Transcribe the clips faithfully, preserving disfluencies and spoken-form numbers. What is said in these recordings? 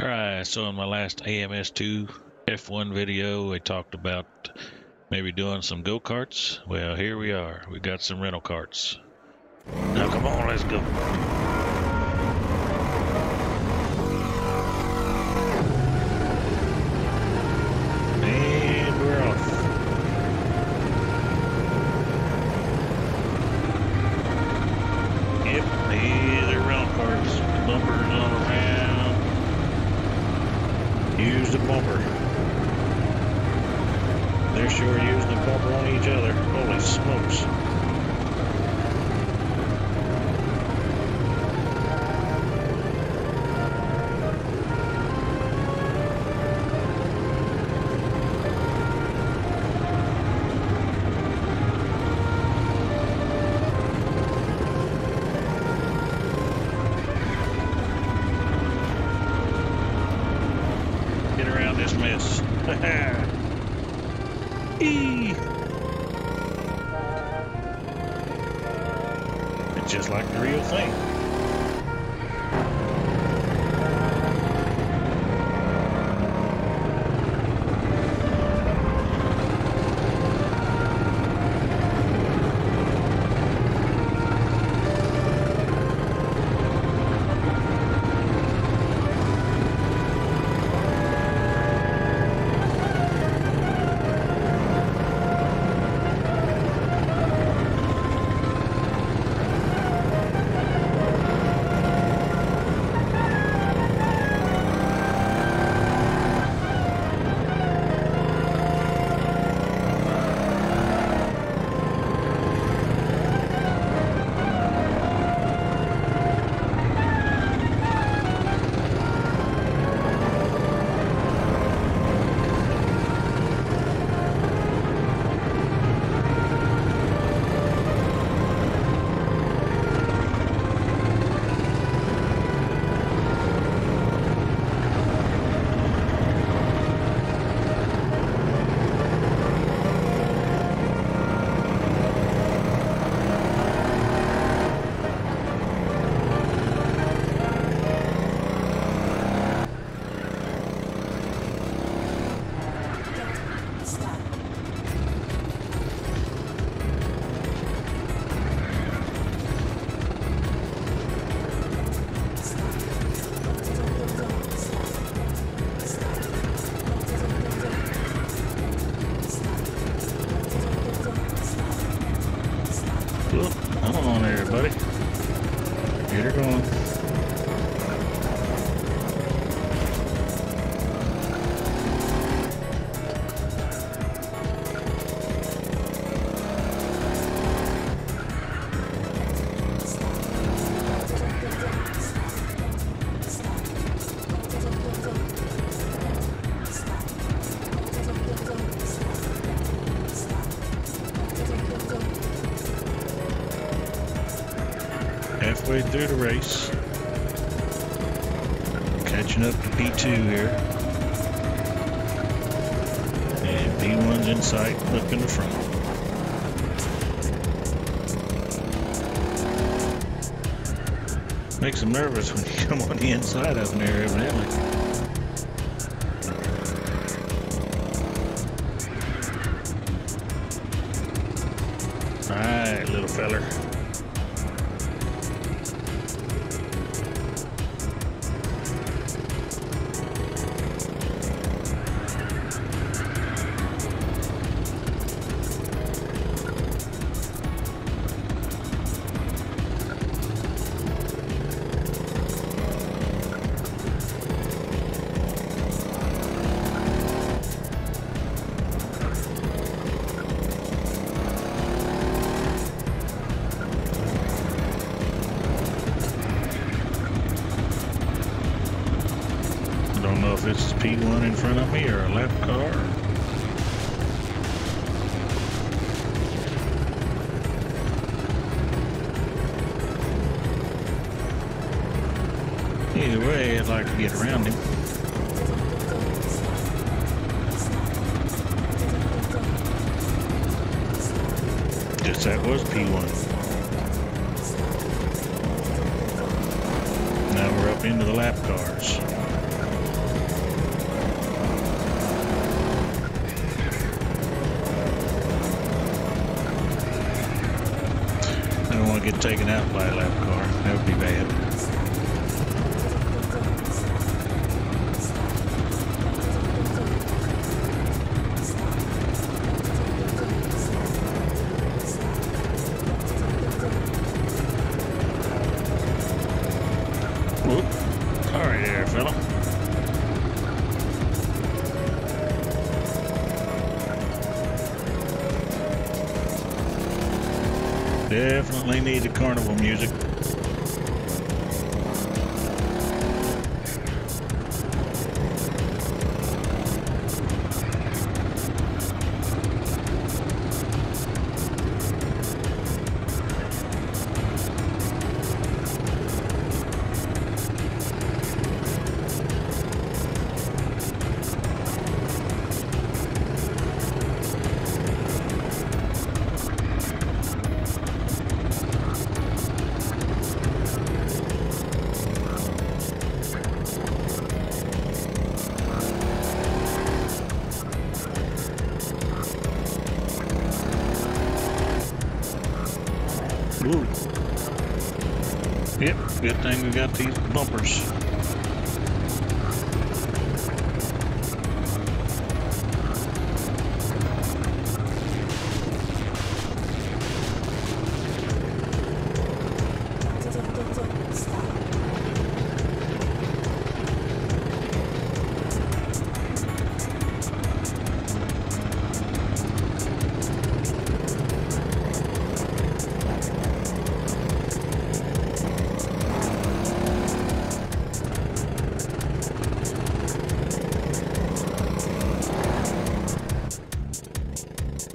All right, so in my last A M S two F one video, we talked about maybe doing some go-karts. Well, here we are. We got some rental carts. Now, come on, let's go. Use the bumper. They're sure using the bumper on each other. Holy smokes. This mess. E. It's just like the real thing. Come on, everybody. Get her going. Halfway through the race, catching up to P two here, and P one's in sight, look in the front. Makes them nervous when you come on the inside of them there, evidently. All right, little feller. I don't know if this is P one in front of me or a lap car. Either way, I'd like to get around him. Guess that was P one. Now we're up into the lap cars. get taken out by a lap car. That would be bad. Definitely need the carnival music. Ooh. Yep, good thing we got these bumpers.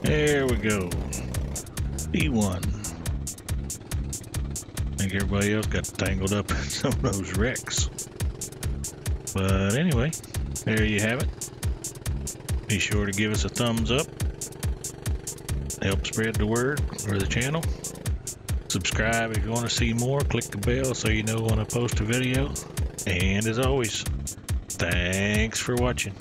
There we go. B one. I think everybody else got tangled up in some of those wrecks. But anyway, there you have it. Be sure to give us a thumbs up. Help spread the word for the channel. Subscribe if you want to see more. Click the bell so you know when I post a video. And as always, thanks for watching.